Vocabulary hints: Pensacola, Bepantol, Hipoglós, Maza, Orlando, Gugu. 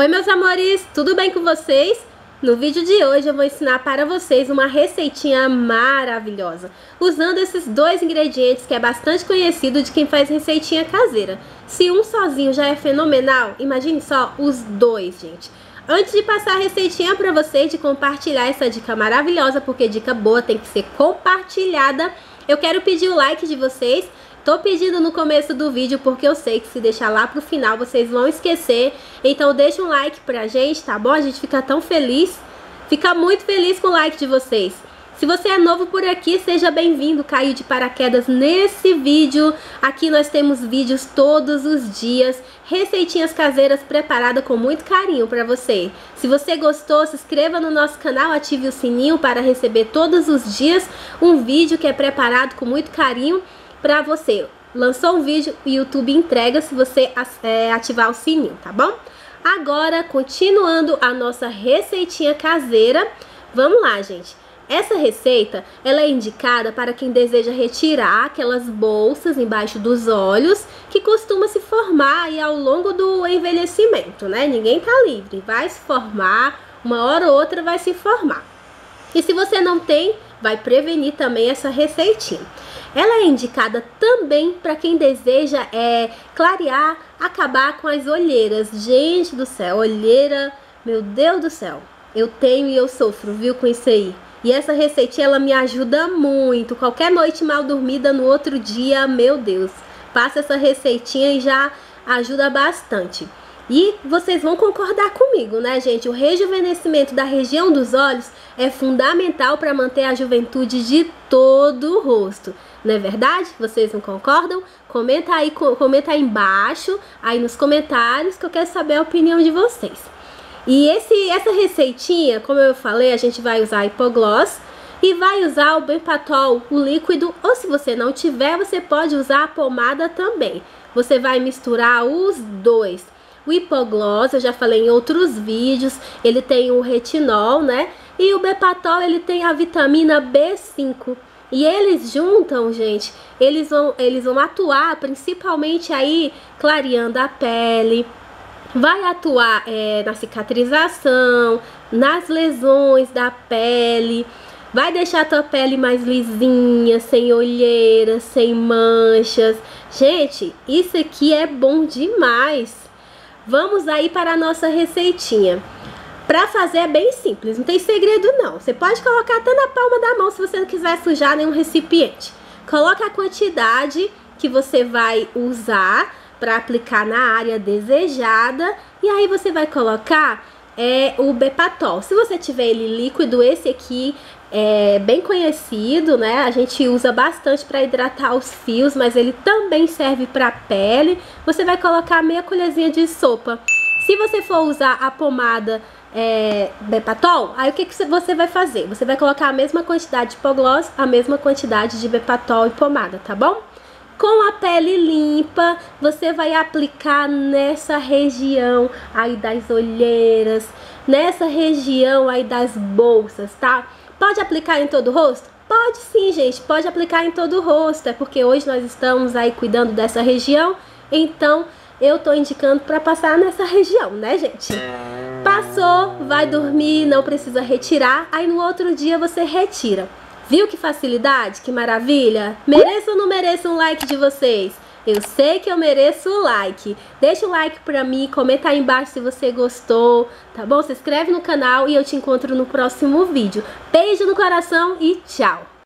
Oi meus amores, tudo bem com vocês? No vídeo de hoje eu vou ensinar para vocês uma receitinha maravilhosa, usando esses dois ingredientes que é bastante conhecido de quem faz receitinha caseira. Se um sozinho já é fenomenal, imagine só os dois, gente. Antes de passar a receitinha para vocês, de compartilhar essa dica maravilhosa, porque dica boa tem que ser compartilhada, eu quero pedir o like de vocês. Tô pedindo no começo do vídeo porque eu sei que se deixar lá pro final vocês vão esquecer. Então deixa um like pra gente, tá bom? A gente fica tão feliz. Fica muito feliz com o like de vocês. Se você é novo por aqui, seja bem-vindo. Caiu de paraquedas nesse vídeo. Aqui nós temos vídeos todos os dias. Receitinhas caseiras preparadas com muito carinho pra você. Se você gostou, se inscreva no nosso canal, ative o sininho para receber todos os dias um vídeo que é preparado com muito carinho pra você. Lançou um vídeo, o YouTube entrega se você ativar o sininho, tá bom? Agora, continuando a nossa receitinha caseira, vamos lá, gente. Essa receita, ela é indicada para quem deseja retirar aquelas bolsas embaixo dos olhos que costuma se formar aí ao longo do envelhecimento, né? Ninguém tá livre, vai se formar, uma hora ou outra vai se formar. E se você não tem, vai prevenir também essa receitinha. Ela é indicada também para quem deseja clarear, acabar com as olheiras. Gente do céu, olheira, meu Deus do céu. Eu tenho e eu sofro, viu, com isso aí. E essa receitinha, ela me ajuda muito. Qualquer noite mal dormida, no outro dia, meu Deus. Passa essa receitinha e já ajuda bastante. E vocês vão concordar comigo, né, gente? O rejuvenescimento da região dos olhos é fundamental para manter a juventude de todo o rosto. Não é verdade? Vocês não concordam? Comenta aí embaixo, aí nos comentários, que eu quero saber a opinião de vocês. E essa receitinha, como eu falei, a gente vai usar Hipoglós e vai usar o Bepantol, o líquido, ou se você não tiver, você pode usar a pomada também. Você vai misturar os dois. O Hipoglós, eu já falei em outros vídeos, ele tem o retinol, né? E o Bepantol, ele tem a vitamina B5. E eles juntam, gente, eles vão atuar principalmente aí clareando a pele. Vai atuar na cicatrização, nas lesões da pele. Vai deixar a tua pele mais lisinha, sem olheiras, sem manchas. Gente, isso aqui é bom demais. Vamos aí para a nossa receitinha. Para fazer é bem simples, não tem segredo não. Você pode colocar até na palma da mão se você não quiser sujar nenhum recipiente. Coloca a quantidade que você vai usar para aplicar na área desejada. E aí você vai colocar o Bepantol. Se você tiver ele líquido, esse aqui é bem conhecido, né? A gente usa bastante para hidratar os fios, mas ele também serve para pele. Você vai colocar meia colherzinha de sopa. Se você for usar a pomada Bepantol, aí o que você vai fazer? Você vai colocar a mesma quantidade de Hipoglós, a mesma quantidade de Bepantol e pomada, tá bom? Com a pele limpa, você vai aplicar nessa região aí das olheiras, nessa região aí das bolsas, tá? Pode aplicar em todo o rosto? Pode sim, gente, pode aplicar em todo o rosto. É porque hoje nós estamos aí cuidando dessa região, então eu tô indicando para passar nessa região, né, gente? Passou, vai dormir, não precisa retirar. Aí no outro dia você retira. Viu que facilidade? Que maravilha? Mereço ou não mereço um like de vocês? Eu sei que eu mereço o like. Deixa o like pra mim, comenta aí embaixo se você gostou, tá bom? Se inscreve no canal e eu te encontro no próximo vídeo. Beijo no coração e tchau!